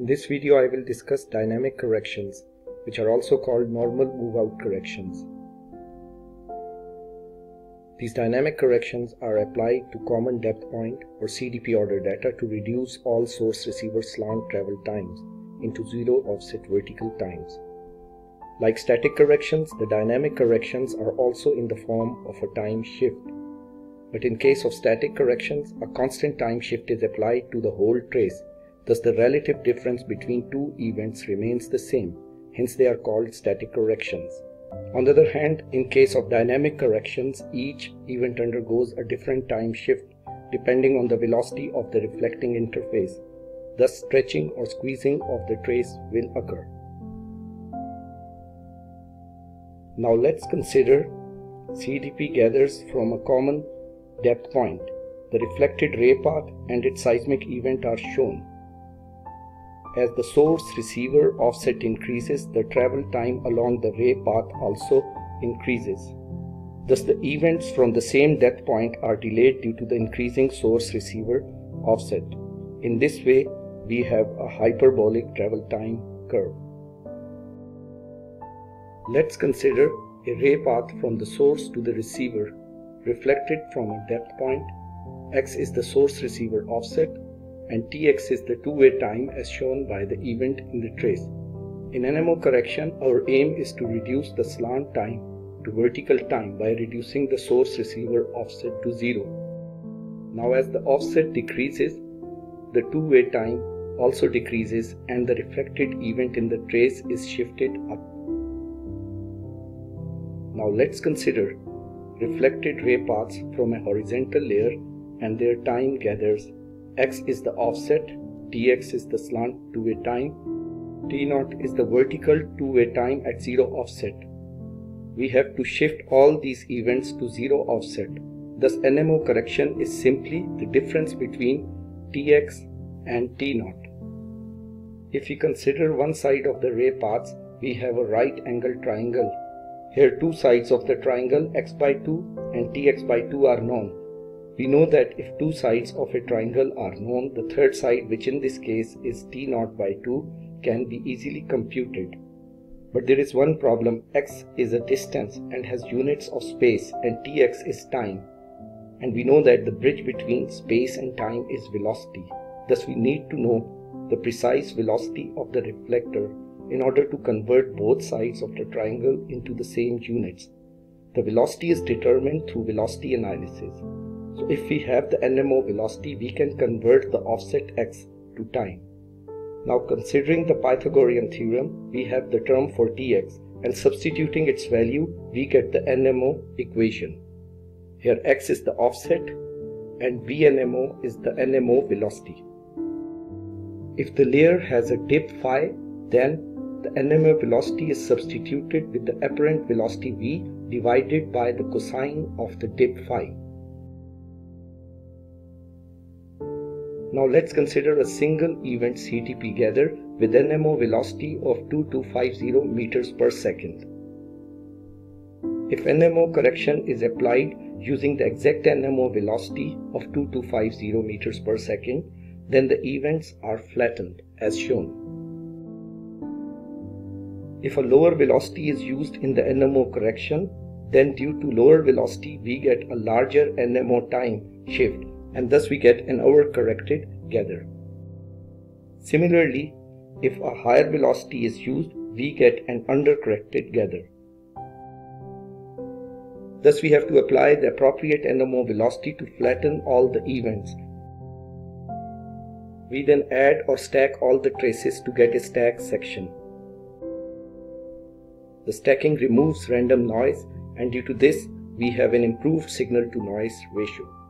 In this video I will discuss dynamic corrections, which are also called normal moveout corrections. These dynamic corrections are applied to common depth point or CDP order data to reduce all source receiver slant travel times into zero offset vertical times. Like static corrections, the dynamic corrections are also in the form of a time shift. But in case of static corrections, a constant time shift is applied to the whole trace, thus the relative difference between two events remains the same, hence they are called static corrections. On the other hand, in case of dynamic corrections, each event undergoes a different time shift depending on the velocity of the reflecting interface. Thus, stretching or squeezing of the trace will occur. Now let's consider CDP gathers from a common depth point. The reflected ray path and its seismic event are shown. As the source receiver offset increases, the travel time along the ray path also increases. Thus, the events from the same depth point are delayed due to the increasing source receiver offset. In this way, we have a hyperbolic travel time curve. Let's consider a ray path from the source to the receiver reflected from a depth point. X is the source receiver offset, and Tx is the two-way time as shown by the event in the trace. In NMO correction, our aim is to reduce the slant time to vertical time by reducing the source receiver offset to zero. Now as the offset decreases, the two-way time also decreases and the reflected event in the trace is shifted up. Now let's consider reflected ray paths from a horizontal layer and their time gathers. X is the offset, Tx is the slant two-way time, T0 is the vertical two-way time at zero offset. We have to shift all these events to zero offset. Thus, NMO correction is simply the difference between Tx and T0. If we consider one side of the ray paths, we have a right angle triangle. Here two sides of the triangle, x by 2 and Tx by 2, are known. We know that if two sides of a triangle are known, the third side, which in this case is T0 by 2, can be easily computed. But there is one problem. X is a distance and has units of space, and Tx is time. And we know that the bridge between space and time is velocity. Thus we need to know the precise velocity of the reflector in order to convert both sides of the triangle into the same units. The velocity is determined through velocity analysis. So if we have the NMO velocity, we can convert the offset x to time. Now considering the Pythagorean theorem, we have the term for Tx, and substituting its value, we get the NMO equation. Here x is the offset and vNMO is the NMO velocity. If the layer has a dip phi, then the NMO velocity is substituted with the apparent velocity v divided by the cosine of the dip phi. Now let's consider a single event CDP gather with NMO velocity of 2250 meters per second. If NMO correction is applied using the exact NMO velocity of 2250 meters per second, then the events are flattened as shown. If a lower velocity is used in the NMO correction, then due to lower velocity we get a larger NMO time shift, and thus we get an overcorrected gather. Similarly, if a higher velocity is used, we get an undercorrected gather. Thus we have to apply the appropriate NMO velocity to flatten all the events. We then add or stack all the traces to get a stack section. The stacking removes random noise, and due to this we have an improved signal to noise ratio.